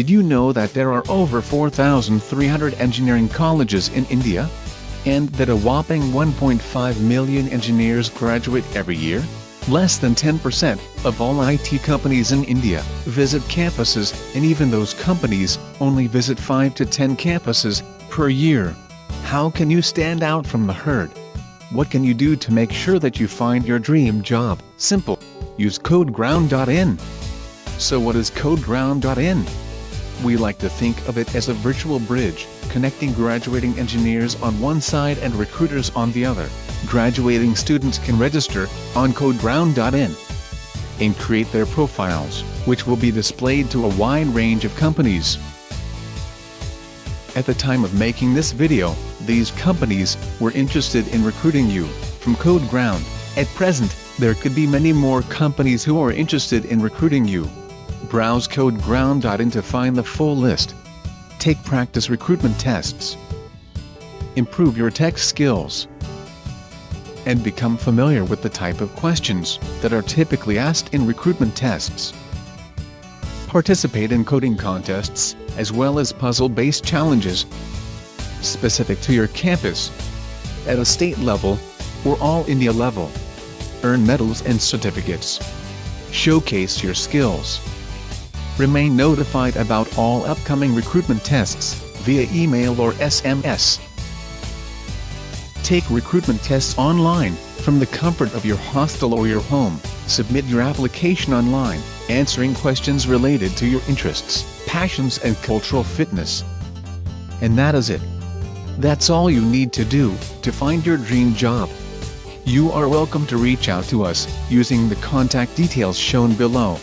Did you know that there are over 4,300 engineering colleges in India? And that a whopping 1.5 million engineers graduate every year? Less than 10% of all IT companies in India visit campuses, and even those companies only visit 5 to 10 campuses per year. How can you stand out from the herd? What can you do to make sure that you find your dream job? Simple. Use CodeGround.in. So what is CodeGround.in? We like to think of it as a virtual bridge, connecting graduating engineers on one side and recruiters on the other. Graduating students can register on CodeGround.in and create their profiles, which will be displayed to a wide range of companies. At the time of making this video, these companies were interested in recruiting you from CodeGround. At present, there could be many more companies who are interested in recruiting you. Browse CodeGround.in to find the full list. Take practice recruitment tests. Improve your tech skills. And become familiar with the type of questions that are typically asked in recruitment tests. Participate in coding contests, as well as puzzle-based challenges specific to your campus, at a state level, or all India level. Earn medals and certificates. Showcase your skills. Remain notified about all upcoming recruitment tests via email or SMS. Take recruitment tests online, from the comfort of your hostel or your home. Submit your application online, answering questions related to your interests, passions and cultural fitness. And that is it. That's all you need to do to find your dream job. You are welcome to reach out to us using the contact details shown below.